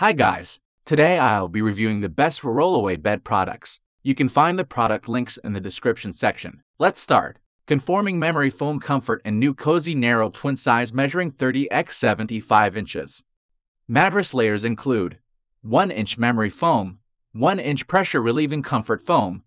Hi guys, today I'll be reviewing the best roll-away bed products. You can find the product links in the description section. Let's start. Conforming memory foam comfort and new cozy narrow twin size measuring 30x75 inches. Mattress layers include 1 inch memory foam, 1 inch pressure relieving comfort foam,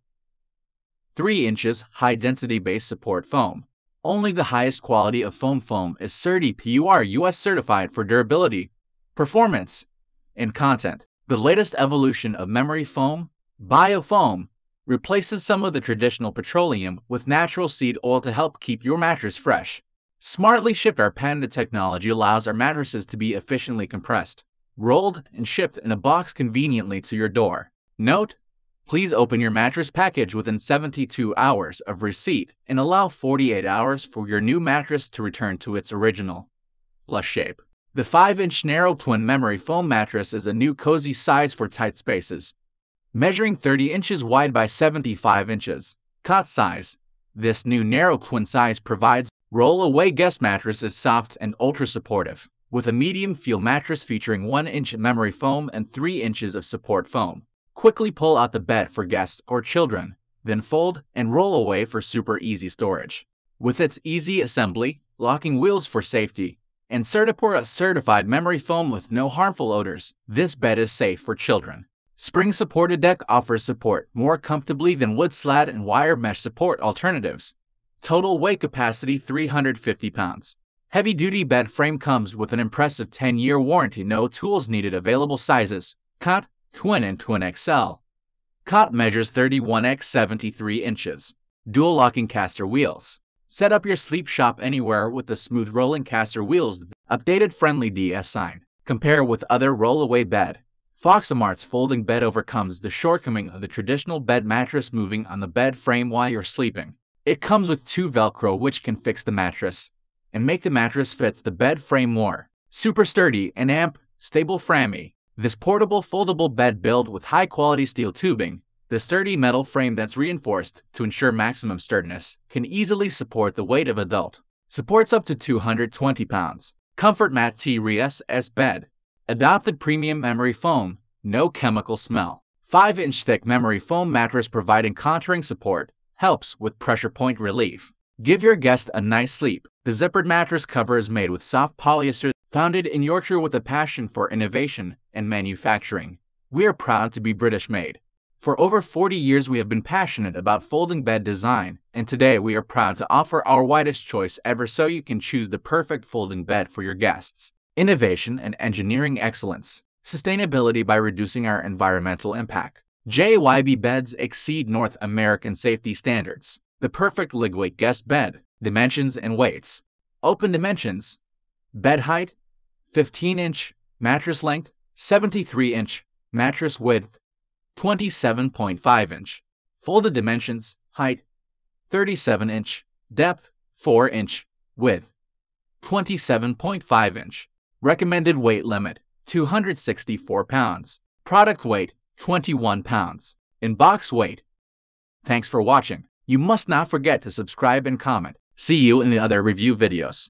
3 inches high density base support foam. Only the highest quality of foam is CertiPUR-US certified for durability, performance, and content. The latest evolution of memory foam, BioFoam, replaces some of the traditional petroleum with natural seed oil to help keep your mattress fresh. Smartly shipped, our Panda technology allows our mattresses to be efficiently compressed, rolled, and shipped in a box conveniently to your door. Note: please open your mattress package within 72 hours of receipt and allow 48 hours for your new mattress to return to its original lush shape. The 5-inch narrow twin memory foam mattress is a new cozy size for tight spaces. Measuring 30 inches wide by 75 inches. Cot size. This new narrow twin size provides roll-away guest mattress is soft and ultra-supportive, with a medium feel mattress featuring 1 inch memory foam and 3 inches of support foam. Quickly pull out the bed for guests or children, then fold and roll away for super easy storage. With its easy assembly, locking wheels for safety, and CertiPUR-US certified memory foam with no harmful odors, this bed is safe for children. Spring-supported deck offers support more comfortably than wood slat and wire mesh support alternatives. Total weight capacity 350 pounds. Heavy-duty bed frame comes with an impressive 10-year warranty. No tools needed. Available sizes: cot, twin, and twin XL. Cot measures 31x73 inches. Dual locking caster wheels. Set up your sleep shop anywhere with the smooth rolling caster wheels. Updated friendly DS sign. Compare with other roll-away bed. Foxamart's folding bed overcomes the shortcoming of the traditional bed mattress moving on the bed frame while you're sleeping. It comes with two Velcro which can fix the mattress and make the mattress fits the bed frame more. Super sturdy and amp-stable frammy. This portable foldable bed built with high-quality steel tubing, the sturdy metal frame that's reinforced to ensure maximum sturdiness, can easily support the weight of adult. Supports up to 220 pounds. Comfort Mat-TRS bed. Adopted premium memory foam, no chemical smell. 5-inch thick memory foam mattress providing contouring support, helps with pressure point relief. Give your guest a nice sleep. The zippered mattress cover is made with soft polyester, founded in Yorkshire with a passion for innovation and manufacturing. We are proud to be British made. For over 40 years we have been passionate about folding bed design, and today we are proud to offer our widest choice ever so you can choose the perfect folding bed for your guests. Innovation and engineering excellence. Sustainability by reducing our environmental impact. Jay-Be beds exceed North American safety standards. The perfect lightweight guest bed. Dimensions and weights. Open dimensions. Bed height, 15 inch. Mattress length, 73 inch. Mattress width, 27.5 inch. Folded dimensions, height, 37 inch, depth, 4 inch, width, 27.5 inch. Recommended weight limit, 264 pounds. Product weight, 21 pounds. In box weight. Thanks for watching. You must not forget to subscribe and comment. See you in the other review videos.